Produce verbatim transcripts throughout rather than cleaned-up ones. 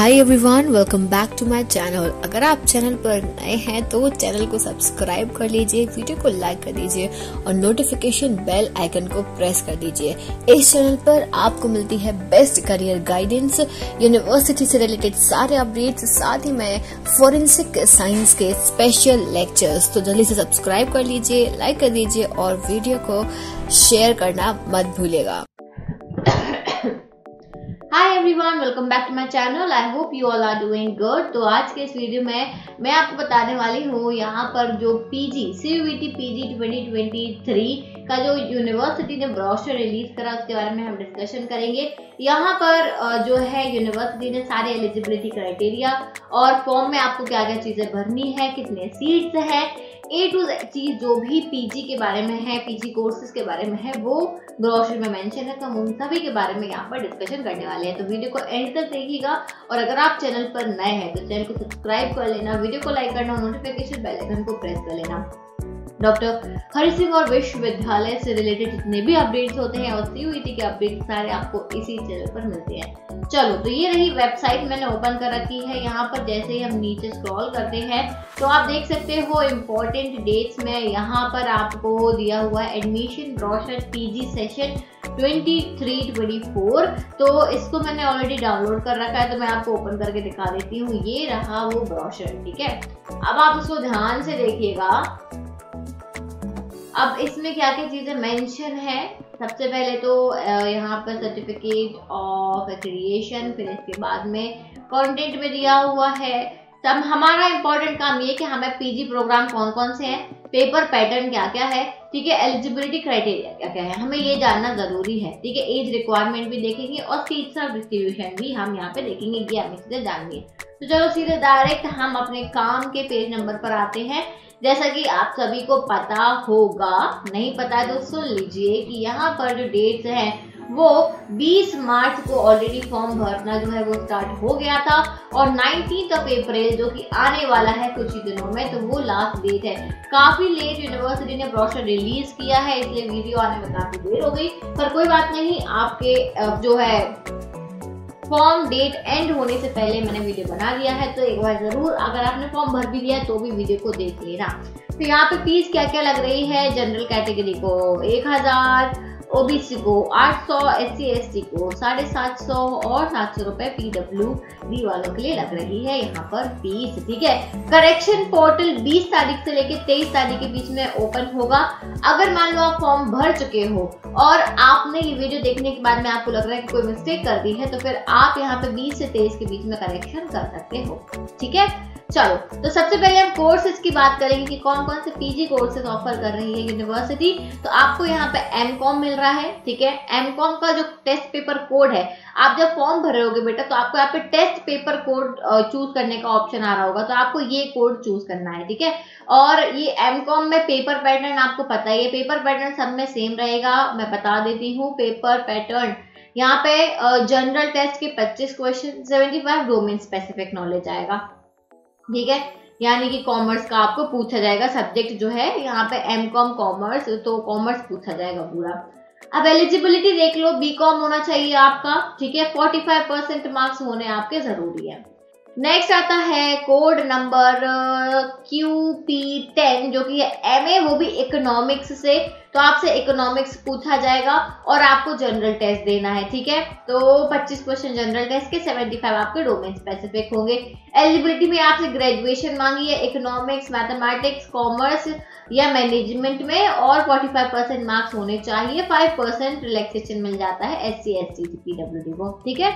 Hi everyone, welcome back to my channel. अगर आप channel पर नए हैं तो चैनल को सब्सक्राइब कर लीजिए, वीडियो को लाइक कर दीजिए और नोटिफिकेशन बेल आइकन को प्रेस कर दीजिए। इस चैनल पर आपको मिलती है बेस्ट करियर गाइडेंस, यूनिवर्सिटी से रिलेटेड सारे अपडेट्स, साथ ही में फोरेंसिक साइंस के स्पेशल लेक्चर्स। तो जल्दी से सब्सक्राइब कर लीजिए, लाइक कर दीजिए और वीडियो को शेयर करना मत भूलिएगा। Hi everyone, welcome back to my channel. I hope you all are doing good. तो आज के इस वीडियो में मैं आपको बताने वाली हूँ यहाँ पर जो PG CUET PG twenty twenty three का जो यूनिवर्सिटी ने ब्रोशर रिलीज करा उसके बारे में हम डिस्कशन करेंगे। यहाँ पर जो है यूनिवर्सिटी ने सारे एलिजिबिलिटी क्राइटेरिया और फॉर्म में आपको क्या क्या चीज़ें भरनी है, कितने सीट्स हैं, ए टू चीज जो भी पीजी के बारे में है, पीजी कोर्सेज के बारे में है वो ब्रोशर में मेंशन है। तो हम उन सभी के बारे में यहाँ पर डिस्कशन करने वाले हैं। तो वीडियो को एंड तक देखिएगा और अगर आप चैनल पर नए हैं तो चैनल को सब्सक्राइब कर लेना, वीडियो को लाइक करना, नोटिफिकेशन बेल आइकन को प्रेस कर लेना। डॉक्टर हरि सिंह और विश्वविद्यालय से रिलेटेड जितने भी अपडेट्स होते हैं और सीयूईटी के अपडेट्स सारे आपको इसी चैनल पर मिलते हैं। चलो, तो ये रही वेबसाइट, मैंने ओपन कर रखी है। यहाँ पर जैसे ही हम नीचे स्क्रॉल करते हैं तो आप देख सकते हो इम्पोर्टेंट डेट्स में यहाँ पर आपको दिया हुआ है admission brochure PG session twenty three twenty four. तो इसको मैंने ऑलरेडी डाउनलोड कर रखा है तो मैं आपको ओपन करके दिखा देती हूँ। ये रहा वो ब्रोशर, ठीक है। अब आप उसको ध्यान से देखिएगा। अब इसमें क्या क्या चीज़ें मेंशन है, सबसे पहले तो यहाँ पर सर्टिफिकेट ऑफ एक्रीडिएशन, फिर इसके बाद में कंटेंट में दिया हुआ है। तब हमारा इम्पोर्टेंट काम ये कि हमें पीजी प्रोग्राम कौन कौन से हैं, पेपर पैटर्न क्या क्या है, ठीक है, एलिजिबिलिटी क्राइटेरिया क्या क्या है, हमें ये जानना जरूरी है, ठीक है। एज रिक्वायरमेंट भी देखेंगे और सीट्स का डिस्ट्रीब्यूशन भी हम यहाँ पे देखेंगे, ये हमें चीज़ें जाननी है। तो चलो सीधे डायरेक्ट हम अपने काम के पेज नंबर पर आते हैं। जैसा कि आप सभी को पता होगा, नहीं पता है तो सुन लीजिए कि यहाँ पर जो डेट्स हैं वो बीस मार्च को ऑलरेडी फॉर्म भरना जो है वो स्टार्ट हो गया था और उन्नीस अप्रैल जो कि आने वाला है कुछ ही दिनों में, तो वो लास्ट डेट है। काफ़ी लेट यूनिवर्सिटी ने ब्रोशर रिलीज़ किया है इसलिए वीडियो आने में काफ़ी देर हो गई, पर कोई बात नहीं, आपके जो है फॉर्म डेट एंड होने से पहले मैंने वीडियो बना दिया है। तो एक बार ज़रूर, अगर आपने फॉर्म भर भी दिया तो भी वीडियो को देख लेना। तो यहाँ पे फीस क्या क्या लग रही है, जनरल कैटेगरी को एक हज़ार, ओबीसी को आठ सौ, एससी एसटी को साढ़े सात सौ और सात सौ रुपये पीडब्ल्यू डी वालों के लिए लग रही है यहाँ पर फीस, ठीक है। करेक्शन पोर्टल बीस तारीख से लेकर तेईस तारीख के बीच में ओपन होगा। अगर मान लो आप फॉर्म भर चुके हो और आपने ये वीडियो देखने के बाद में आपको लग रहा है कि कोई मिस्टेक कर दी है तो फिर आप यहाँ पे बीस से तेईस के बीच में करेक्शन कर सकते हो, ठीक है। चलो, तो सबसे पहले हम कोर्सेज की बात करेंगे कि कौन कौन से पीजी कोर्सेज ऑफर कर रही है यूनिवर्सिटी। तो आपको यहाँ पे एम कॉम मिल रहा है, ठीक है। एम कॉम का जो टेस्ट पेपर कोड है, आप जब फॉर्म भर रहे होगे बेटा तो आपको यहाँ पे टेस्ट पेपर कोड चूज करने का ऑप्शन आ रहा होगा, तो आपको ये कोड चूज करना है, ठीक है। और ये एम कॉम में पेपर पैटर्न आपको पता ही है, पेपर पैटर्न सब में सेम रहेगा। मैं बता देती हूँ पेपर पैटर्न, यहाँ पे जनरल टेस्ट के पच्चीस question, seventy five domain specific knowledge आएगा, ठीक है। यानी कि कॉमर्स का आपको पूछा जाएगा सब्जेक्ट जो है यहाँ पे एम कॉम कॉमर्स, तो कॉमर्स पूछा जाएगा पूरा। अब एलिजिबिलिटी देख लो, बी कॉम होना चाहिए आपका, ठीक है। पैंतालीस परसेंट मार्क्स होने आपके जरूरी है। नेक्स्ट आता है code number Q P ten जो कि है एम ए, वो भी इकोनॉमिक्स से, तो आपसे इकोनॉमिक्स पूछा जाएगा और आपको जनरल टेस्ट देना है, ठीक है। तो पच्चीस क्वेश्चन जनरल टेस्ट के, पचहत्तर आपके डोमेन स्पेसिफिक होंगे। एलिजिबिलिटी में आपसे ग्रेजुएशन मांगी है इकोनॉमिक्स, मैथमेटिक्स, कॉमर्स या मैनेजमेंट में और पैंतालीस परसेंट मार्क्स होने चाहिए। पाँच परसेंट रिलैक्सेशन मिल जाता है S C S T PWD को, ठीक है।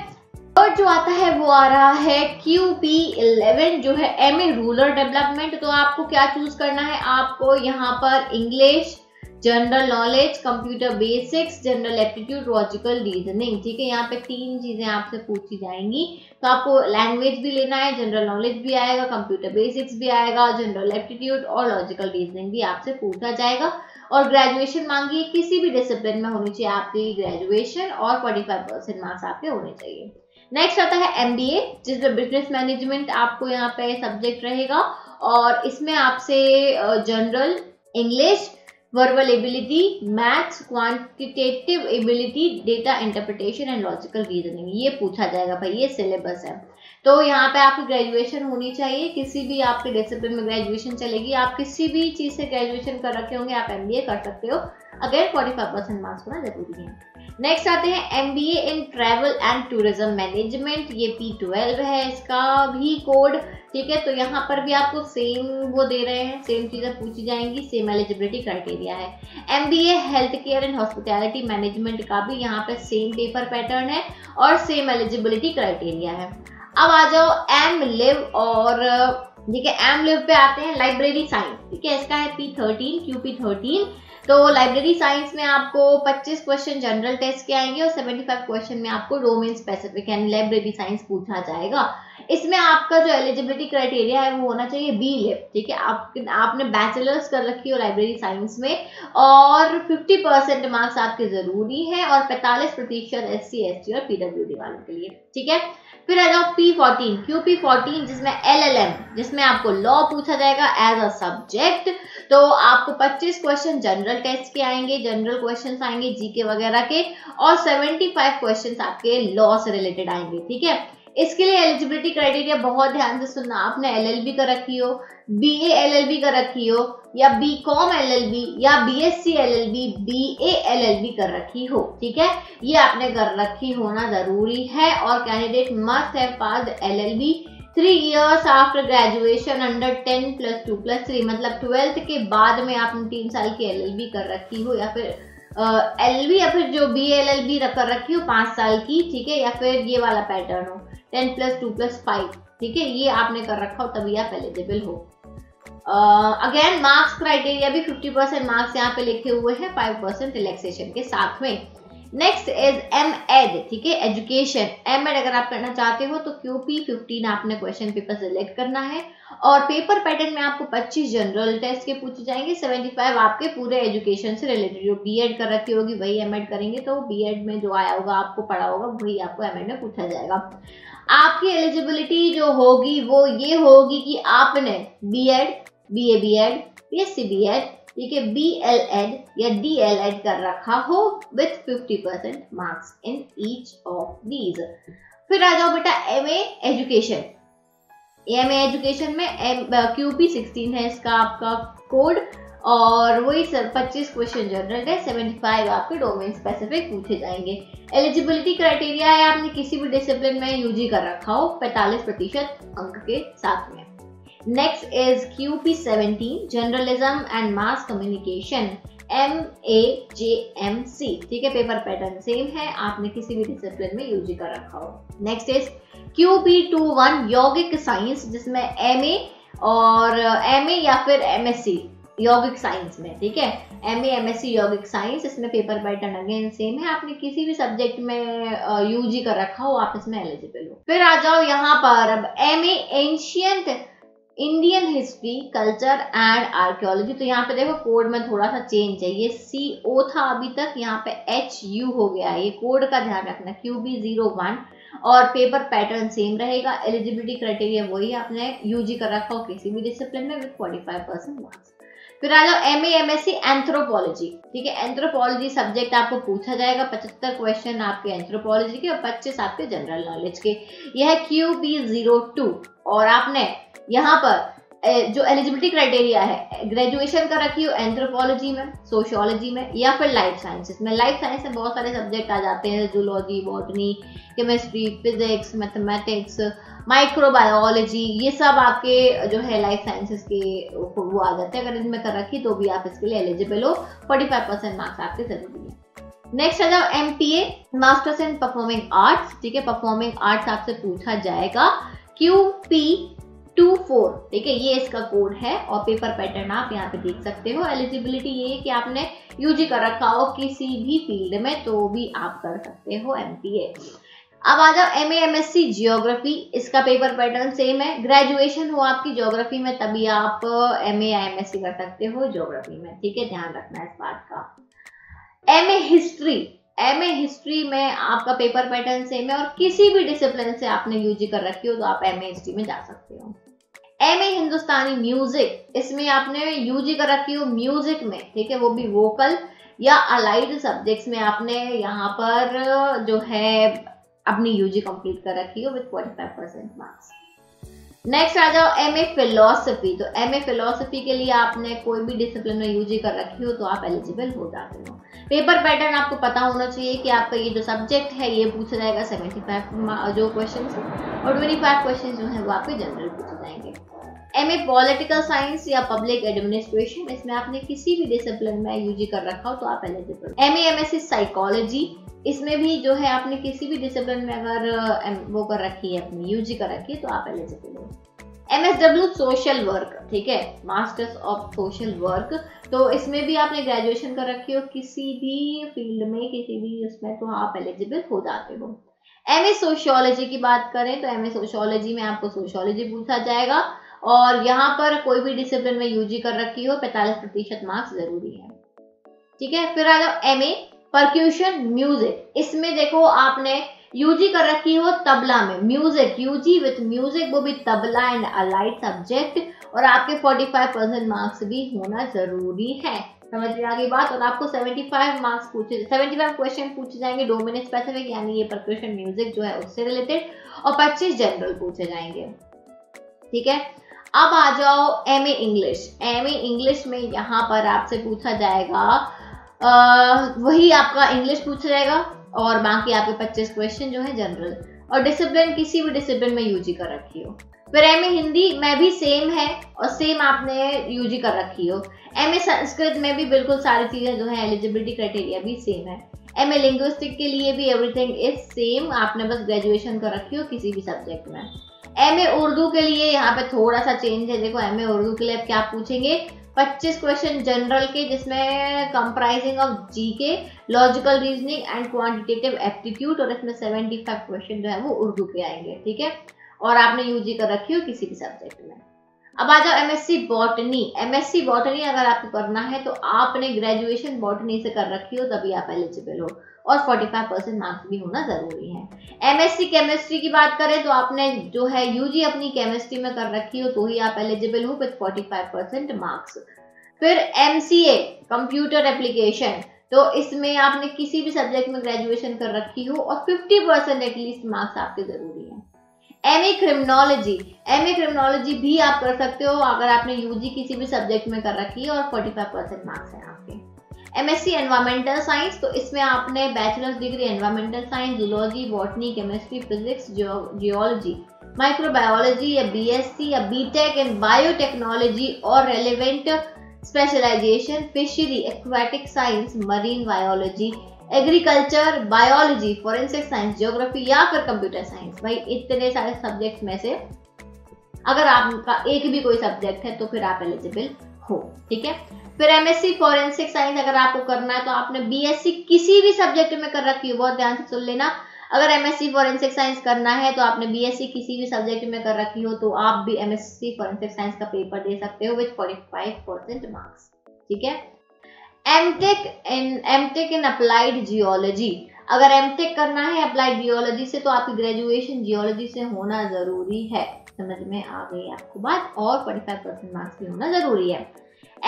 और जो आता है वो आ रहा है क्यू पी इलेवन जो है एम ए रूरल डेवलपमेंट। तो आपको क्या चूज करना है, आपको यहाँ पर English, general knowledge, computer basics, general aptitude, logical reasoning, ठीक है। यहाँ पे तीन चीज़ें आपसे पूछी जाएंगी, तो आपको लैंग्वेज भी लेना है, जनरल नॉलेज भी आएगा, कंप्यूटर बेसिक्स भी आएगा, जनरल एप्टीट्यूड और लॉजिकल रीजनिंग भी आपसे पूछा जाएगा। और ग्रेजुएशन मांगी है, किसी भी डिसिप्लिन में होनी चाहिए आपकी ग्रेजुएशन और फोर्टी फाइव परसेंट मार्क्स आपके होने चाहिए। नेक्स्ट आता है एम बी ए, जिसमें बिजनेस मैनेजमेंट आपको यहाँ पे सब्जेक्ट रहेगा और इसमें आपसे general, English, verbal ability, maths, quantitative ability, data interpretation and logical reasoning, ये पूछा जाएगा भाई, ये सिलेबस है। तो यहाँ पे आपकी ग्रेजुएशन होनी चाहिए, किसी भी आपके डिसिप्लिन में ग्रेजुएशन चलेगी, आप किसी भी चीज़ से ग्रेजुएशन कर रखे होंगे, आप एमबीए कर सकते हो, अगर पैंतालीस परसेंट मार्क्स होना जरूरी है। नेक्स्ट आते हैं MBA in travel and tourism management, ये पी ट्वेल्व है इसका भी कोड, ठीक है। तो यहाँ पर भी आपको सेम वो दे रहे हैं, सेम चीज़ें पूछी जाएंगी, सेम एलिजिबिलिटी क्राइटेरिया है। MBA health care and hospitality management का भी यहाँ पर सेम पेपर पैटर्न है और सेम एलिजिबिलिटी क्राइटेरिया है। अब आ जाओ एम लिव और ठीक है एम लिव पे आते हैं लाइब्रेरी साइंस, ठीक है, इसका है P thirteen Q P thirteen. तो लाइब्रेरी साइंस में आपको पच्चीस क्वेश्चन जनरल टेस्ट के आएंगे और पचहत्तर क्वेश्चन में आपको डोमेन स्पेसिफिक यानी लाइब्रेरी साइंस पूछा जाएगा। इसमें आपका जो एलिजिबिलिटी क्राइटेरिया है वो होना चाहिए बी.लिब, ठीक है, आप, आपने बैचलर्स कर रखी हो लाइब्रेरी साइंस में और पचास परसेंट मार्क्स आपके ज़रूरी है और पैंतालीस प्रतिशत एस सी एस टी और पीडब्ल्यूडी वालों के लिए, ठीक है। फिर आ जाओ P fourteen Q P fourteen जिसमें एल एल एम जिसमें आपको लॉ पूछा जाएगा एज अ सब्जेक्ट। तो आपको पच्चीस क्वेश्चन जनरल टेस्ट के आएंगे, जनरल क्वेश्चंस आएंगे जीके वगैरह के और पचहत्तर क्वेश्चंस आपके लॉ से रिलेटेड आएंगे, ठीक है। इसके लिए एलिजिबिलिटी क्राइटेरिया बहुत ध्यान से सुनना, आपने एल एल बी कर रखी हो, B A L L B कर रखी हो या B Com L L B या B S C L L B, B A L L B कर रखी हो, ठीक है, ये आपने कर रखी होना जरूरी है। और candidate must have passed L L B three years after graduation under ten plus two plus three, मतलब ट्वेल्थ के बाद में आपने तीन साल की एल एल बी कर रखी हो या फिर एल एल बी या फिर जो बी एल एल बी कर रखी हो पाँच साल की, ठीक है, या फिर ये वाला पैटर्न हो ten plus two plus five, ठीक है, ये आपने कर रखा हो तभी आप एलिजिबल हो। अगेन मार्क्स क्राइटेरिया भी पचास परसेंट मार्क्स यहाँ पे लिखे हुए हैं पाँच परसेंट रिलैक्सेशन के साथ में। नेक्स्ट इज एम एड, ठीक है, एजुकेशन। एम एड अगर आप करना चाहते हो तो क्यू पी फिफ्टीन आपने क्वेश्चन पेपर सेलेक्ट करना है और पेपर पैटर्न में आपको पच्चीस जनरल टेस्ट के पूछे जाएंगे, पचहत्तर आपके पूरे एजुकेशन से रिलेटेड, जो बी एड कर रखी होगी वही एम एड करेंगे, तो बी एड में जो आया होगा आपको पढ़ा होगा वही आपको एम एड में पूछा जाएगा। आपकी एलिजिबिलिटी जो होगी वो ये होगी कि आपने B Ed B A B Ed B S C B Ed, ठीक है, बी एल एड या डी एल एड कर रखा हो विथ पचास percent marks in each of these. फिर आ जाओ बेटा M A education. M A education में क्यू पी सिक्सटीन है इसका आपका कोड और वही सर पच्चीस क्वेश्चन जनरल है, पचहत्तर आपके डोमेन स्पेसिफिक पूछे जाएंगे। एलिजिबिलिटी क्राइटेरिया है आपने किसी भी डिसिप्लिन में यूजी कर रखा हो पैंतालीस प्रतिशत अंक के साथ में। Next is Q P seventeen journalism and mass communication, M A J M C, ठीक है, पेपर पैटर्न सेम है, आपने किसी भी डिसिप्लिन में यूजी कर रखा हो। Next is Q P twenty one यौगिक साइंस जिसमें एम ए और एम ए या फिर एम एस सी यौगिक साइंस में, ठीक है, M A M S C यौगिक साइंस, इसमें पेपर पैटर्न अगेन सेम है, आपने किसी भी सब्जेक्ट में यूजी कर रखा हो आप इसमें एलिजिबल हो। फिर आ जाओ यहाँ पर अब M A ancient Indian history culture and archaeology. तो यहाँ पे देखो कोड में थोड़ा सा चेंज है, ये सी ओ था अभी तक, यहाँ पे एच यू हो गया है, ये कोड का ध्यान रखना। क्यू बी जीरो वन और पेपर पैटर्न सेम रहेगा, एलिजिबिलिटी क्राइटेरिया वही, आपने यूजी कर रखा हो किसी भी डिसिप्लिन में विद पैंतालीस परसेंट मार्क्स। फिर आ जाओ M A M S C anthropology, ठीक है, एंथ्रोपोलॉजी सब्जेक्ट आपको पूछा जाएगा, पचहत्तर क्वेश्चन आपके एंथ्रोपोलॉजी के और पच्चीस आपके जनरल नॉलेज के। यह है क्यू बी जीरो टू और आपने यहाँ पर जो एलिजिबिलिटी क्राइटेरिया है ग्रेजुएशन कर रखी हो एंथ्रोपोलॉजी में, सोशियोलॉजी में या फिर लाइफ साइंसेस में। लाइफ साइंस में बहुत सारे सब्जेक्ट आ जाते हैं, zoology, botany, chemistry, physics, mathematics, microbiology, ये सब आपके जो है लाइफ साइंसेस के वो आ जाते हैं, अगर इनमें कर रखी तो भी आप इसके लिए एलिजिबल हो, फोर्टी फाइव परसेंट मार्क्स आपके जरूरी है। नेक्स्ट आ जाओ M P A masters in performing arts, ठीक है, परफॉर्मिंग आर्ट्स आपसे पूछा जाएगा, क्यू पी टू फोर, ठीक है, ये इसका कोड है और पेपर पैटर्न आप यहाँ पे देख सकते हो। एलिजिबिलिटी ये है कि आपने यूजी कर रखा हो किसी भी फील्ड में तो भी आप कर सकते हो एम पी ए। अब आ जाओ M A M S C geography, इसका पेपर पैटर्न सेम है, ग्रेजुएशन हो आपकी जियोग्राफी में तभी आप एम ए या एम एस सी कर सकते हो जियोग्राफी में, ठीक है, ध्यान रखना इस बात का। M A history, M A history में आपका पेपर पैटर्न सेम है और किसी भी डिसिप्लिन से आपने यूजी कर रखी हो तो आप एम ए हिस्ट्री में जा सकते हो। एम.ए हिंदुस्तानी म्यूजिक, इसमें आपने यूजी कर रखी हो म्यूजिक में, ठीक है, वो भी वोकल या अलाइड सब्जेक्ट्स में आपने यहाँ पर जो है अपनी यूजी कंप्लीट कर रखी हो विद पैंतालीस परसेंट मार्क्स। नेक्स्ट आ जाओ एम ए फिलोसफी। तो एम ए फिलोसफी के लिए आपने कोई भी डिसिप्लिन में यूजी कर रखी हो तो आप एलिजिबल हो जाते हो। पेपर पैटर्न आपको पता होना चाहिए कि आपका ये जो सब्जेक्ट है ये पूछा जाएगा पचहत्तर जो क्वेश्चन और पच्चीस क्वेश्चन जो है वो आपके जनरल पूछे जाएंगे। एम ए पॉलिटिकल साइंस या पब्लिक एडमिनिस्ट्रेशन, इसमें आपने किसी भी डिसिप्लिन में यूजी कर रखा हो तो आप eligible. M A M S C psychology, इसमें भी जो है आपने किसी भी डिसिप्लिन में अगर वो कर रखी है अपनी यूजी कर रखी है तो आप एलिजिबल हो। एमएसडब्ल्यू सोशल वर्क, ठीक है, मास्टर्स ऑफ सोशल वर्क, तो इसमें भी आपने ग्रेजुएशन कर रखी हो किसी भी फील्ड में किसी भी उसमें तो आप एलिजिबल हो जाते हो। एमए सोशियोलॉजी की बात करें तो एमए सोशियोलॉजी में आपको सोशियोलॉजी पूछा जाएगा और यहाँ पर कोई भी डिसिप्लिन में यूजी कर रखी हो पैंतालीस प्रतिशत मार्क्स जरूरी है, ठीक है। फिर आ जाओ एमए परक्यूशन म्यूजिक, इसमें देखो आपने यूजी कर रखी हो तबला में म्यूजिक, यूजी विथ म्यूजिक, वो भी तबला एंड अलाइड सब्जेक्ट, और आपके पैंतालीस परसेंट मार्क्स भी होना जरूरी है, समझ में आ गई बात। और आपको पचहत्तर मार्क्स पूछे पचहत्तर क्वेश्चन पूछे जाएंगे, डोमेन स्पेसिफिक यानी ये परक्यूशन म्यूजिक जो है उससे रिलेटेड, और पच्चीस जनरल पूछे जाएंगे, ठीक है। अब आ जाओ M A English. M A English में यहाँ पर आपसे पूछा जाएगा Uh, वही आपका इंग्लिश पूछा जाएगा और बाकी आपके पच्चीस क्वेश्चन जो है जनरल, और डिसिप्लिन किसी भी डिसिप्लिन में यूजी कर रखी हो। फिर एम ए हिंदी में भी सेम है और सेम आपने यूजी कर रखी हो। एम ए संस्कृत में भी बिल्कुल सारी चीजें जो है एलिजिबिलिटी क्राइटेरिया भी सेम है। एम ए लिंग्विस्टिक के लिए भी एवरीथिंग इज सेम, आपने बस ग्रेजुएशन कर रखी हो किसी भी सब्जेक्ट में। एम ए उर्दू के लिए यहाँ पे थोड़ा सा चेंज है, देखो एम ए उर्दू के लिए आप क्या पूछेंगे, पच्चीस क्वेश्चन जनरल के जिसमें comprising of GK, logical reasoning and quantitative aptitude, और इसमें पचहत्तर क्वेश्चन जो है वो उर्दू के आएंगे, ठीक है, और आपने यूजी कर रखी हो किसी भी सब्जेक्ट में। अब आ जाओ एमएससी बॉटनी। एमएससी बॉटनी अगर आपको करना है तो आपने ग्रेजुएशन बॉटनी से कर रखी हो तभी आप एलिजिबल हो, और पैंतालीस परसेंट मार्क्स भी होना जरूरी है। एमएससी केमिस्ट्री की बात करें तो आपने जो है यूजी अपनी केमिस्ट्री में कर रखी हो तो ही आप एलिजिबल हो विद पैंतालीस परसेंट मार्क्स। फिर एमसीए कंप्यूटर एप्लीकेशन, तो इसमें आपने किसी भी सब्जेक्ट में ग्रेजुएशन कर रखी हो और पचास परसेंट एटलीस्ट मार्क्स आपके जरूरी है। M A criminology, M A criminology भी आप कर सकते हो अगर आपने यूजी किसी भी सब्जेक्ट में कर रखी है और पैंतालीस परसेंट मार्क्स हैं आपके। M S C environmental science, तो इसमें आपने bachelors degree environmental science, zoology, botany, chemistry, physics, geology, microbiology या बी एस सी या बी टेक इन बायोटेक्नोलॉजी और relevant specialisation fishery, aquatic science, marine biology, agriculture, biology, forensic science, geography या फिर computer science. भाई इतने सारे subjects में से अगर आपका एक भी कोई सब्जेक्ट है तो फिर आप एलिजिबल हो, ठीक है। फिर एमएससी फॉरेंसिक साइंस अगर आपको करना है तो आपने बीएससी किसी भी सब्जेक्ट में कर रखी हो, बहुत ध्यान से सुन लेना, अगर एमएससी फॉरेंसिक साइंस करना है तो आपने बीएससी किसी भी सब्जेक्ट में कर रखी हो तो आप भी एमएससी फॉरेंसिक साइंस का पेपर दे सकते हो विद पैंतालीस परसेंट मार्क्स, ठीक है। MTech in MTech in applied geology, अगर एमटेक करना है अप्लाइड जियोलॉजी से तो आपकी ग्रेजुएशन जियोलॉजी से होना जरूरी है, समझ में आ गई आपको बात, और पैंतालीस परसेंट मार्क्स भी होना जरूरी है।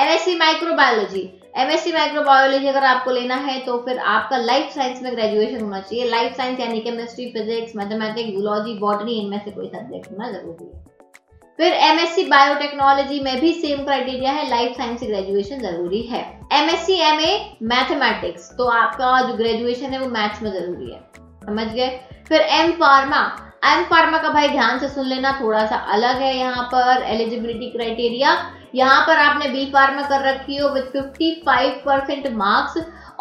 एमएससी माइक्रोबायोलॉजी, एमएससी माइक्रोबायोलॉजी अगर आपको लेना है तो फिर आपका लाइफ साइंस में ग्रेजुएशन होना चाहिए। लाइफ साइंस यानी chemistry, physics, mathematics, zoology, botany, इनमें से कोई सब्जेक्ट होना जरूरी है। फिर एमएससी बायोटेक्नोलॉजी में भी सेम क्राइटेरिया है, लाइफ साइंस से ग्रेजुएशन जरूरी है। एमएससी एमए मैथमेटिक्स, तो आपका जो ग्रेजुएशन है वो मैथ्स में जरूरी है, समझ गए। फिर एम फार्मा, एम फार्मा का भाई ध्यान से सुन लेना, थोड़ा सा अलग है यहाँ पर एलिजिबिलिटी क्राइटेरिया। यहाँ पर आपने बी फार्मा कर रखी हो विथ पचपन परसेंट मार्क्स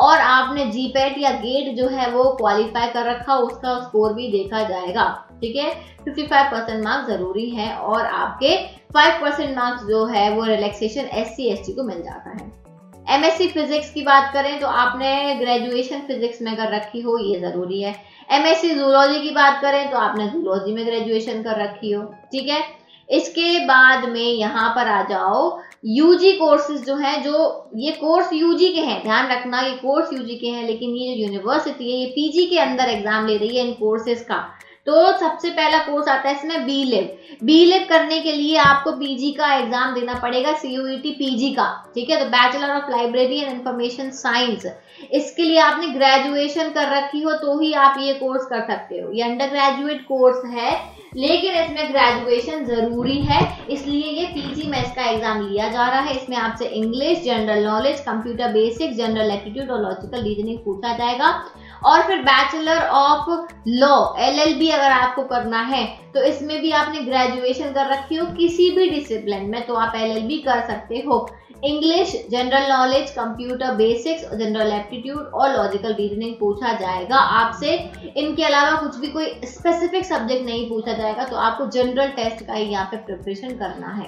और आपने जीपेट या गेट जो है वो क्वालिफाई कर रखा, उसका स्कोर भी देखा जाएगा, ठीक है। पचपन परसेंट मार्क्स जरूरी है और आपके पाँच परसेंट मार्क्स जो है वो रिलैक्सेशन एससी एसटी को मिल जाता है। एमएससी फिजिक्स की बात करें तो आपने ग्रेजुएशन फिजिक्स में कर रखी हो, ये जरूरी है। एमएससी जूलॉजी की बात करें तो आपने जूलॉजी में ग्रेजुएशन कर रखी हो, ठीक है। इसके बाद में यहाँ पर आ जाओ यूजी कोर्सेज जो हैं, जो ये कोर्स यूजी के हैं, ध्यान रखना ये कोर्स यूजी के हैं, लेकिन ये जो यूनिवर्सिटी है ये पीजी के अंदर एग्जाम ले रही है इन कोर्सेज का, तो सबसे पहला कोर्स आता है इसमें बी.लिब। बी.लिब करने के लिए आपको पीजी का एग्जाम देना पड़ेगा, सीयूईटी पीजी का, ठीक है। तो bachelor of library and information science, इसके लिए आपने ग्रेजुएशन कर रखी हो तो ही आप ये कोर्स कर सकते हो। ये अंडर ग्रेजुएट कोर्स है लेकिन इसमें ग्रेजुएशन जरूरी है, इसलिए ये पीजी मैथ्स का एग्जाम लिया जा रहा है। इसमें आपसे English, general knowledge, computer basics, general attitude और लॉजिकल रीजनिंग पूछा जाएगा। और फिर bachelor of law L L B अगर आपको करना है तो इसमें भी आपने ग्रेजुएशन कर रखी हो किसी भी डिसिप्लिन में तो आप एल एल बी कर सकते हो। English, general knowledge, computer basics, general aptitude और लॉजिकल रीजनिंग पूछा जाएगा आपसे। इनके अलावा कुछ भी कोई स्पेसिफिक सब्जेक्ट नहीं पूछा जाएगा, तो आपको जनरल टेस्ट का ही यहाँ पे प्रिपरेशन करना है।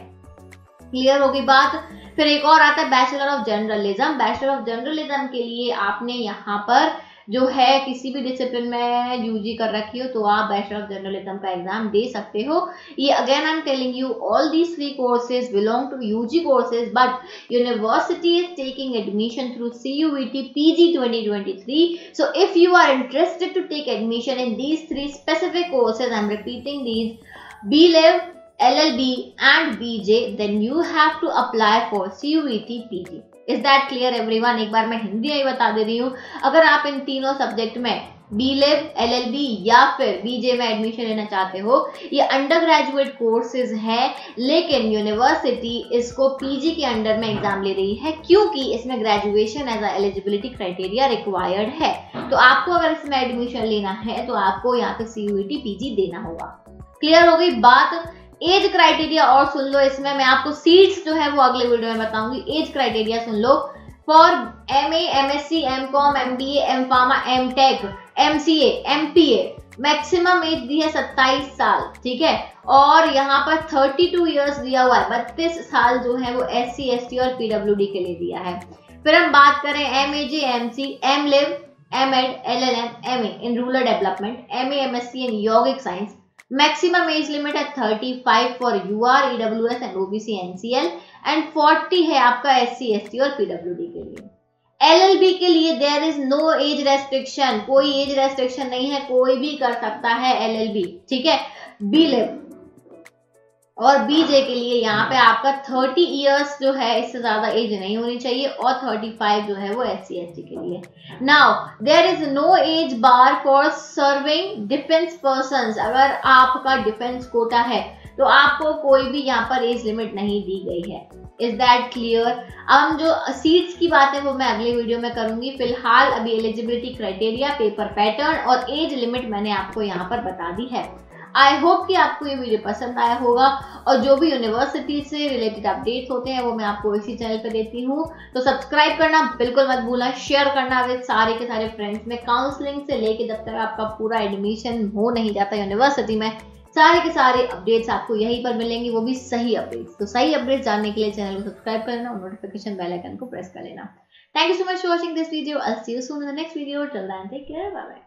क्लियर होगी बात। फिर एक और आता है bachelor of journalism. Bachelor of journalism के लिए आपने यहाँ पर जो है किसी भी डिसिप्लिन में यूजी कर रखी हो तो आप बैचलर ऑफ जर्नलिज्म का एग्जाम दे सकते हो। ये again I am telling you all these three courses belong to UG courses, but university is taking admission through CUET PG twenty twenty three. So if you are interested to take admission in these three specific courses, I am repeating these, B Lib, L L B and B J, then you have to apply for C U E T P G. Is that clear everyone? एक बार मैं हिंदी में बता दे रही हूँ। अगर आप इन तीनों subject में बी.लिब, एल एल बी या फिर बी जे में एडमिशन लेना चाहते हो, ये अंडर ग्रेजुएट कोर्सेज है लेकिन यूनिवर्सिटी इसको पीजी के अंडर में एग्जाम ले रही है क्योंकि इसमें graduation as a eligibility criteria required है। तो आपको अगर इसमें एडमिशन लेना है तो आपको यहाँ पे सीयूईटी पीजी देना होगा। क्लियर हो गई बात। एज क्राइटेरिया और सुन लो, इसमें मैं आपको सीट्स जो है वो अगले वीडियो में बताऊंगी। एज क्राइटेरिया सुन लो, for M A, M S C, M com, M B A, M pharma, M tech, M C A, M P A maximum age दी है सत्ताईस साल, ठीक है। और यहाँ पर बत्तीस इयर्स दिया हुआ है, बत्तीस साल जो है वो एससी, एसटी और पीडब्ल्यूडी के लिए दिया है। फिर हम बात करें M A J, M C, M lib, M ed, L L M, M A in rural development, M A, M S C in yogic science. Maximum age limit है पैंतीस for U R, E W S and O B C, N C L and चालीस है आपका S C, S T और P W D के लिए। L L B के लिए there is no age restriction, कोई एज रेस्ट्रिक्शन नहीं है, कोई भी कर सकता है एल एल बी, ठीक है। बी.लिब और बी जे के लिए यहाँ पे आपका तीस इयर्स जो है, इससे ज्यादा एज नहीं होनी चाहिए और पैंतीस जो है वो एस सी एस टी के लिए। Now there is no age bar for serving defence persons. अगर आपका डिफेंस कोटा है तो आपको कोई भी यहाँ पर एज लिमिट नहीं दी गई है। Is that clear. अब हम जो सीट्स की बात है वो मैं अगले वीडियो में करूंगी। फिलहाल अभी एलिजिबिलिटी क्राइटेरिया, पेपर पैटर्न और एज लिमिट मैंने आपको यहाँ पर बता दी है। आई होप कि आपको ये वीडियो पसंद आया होगा और जो भी यूनिवर्सिटी से रिलेटेड अपडेट्स होते हैं वो मैं आपको इसी चैनल पे देती हूँ। तो सब्सक्राइब करना बिल्कुल मत भूलना, शेयर करना विद सारे के सारे फ्रेंड्स में। काउंसलिंग से लेके जब तक आपका पूरा एडमिशन हो नहीं जाता यूनिवर्सिटी में, सारे के सारे अपडेट्स आपको यहीं पर मिलेंगे, वो भी सही अपडेट्स। तो सही अपडेट्स जानने के लिए चैनल को सब्सक्राइब कर लेना और नोटिफिकेशन बेल आइकन को प्रेस कर लेना। Thank you so much for watching this video. I will see you soon in the next video. Till then take care, bye bye.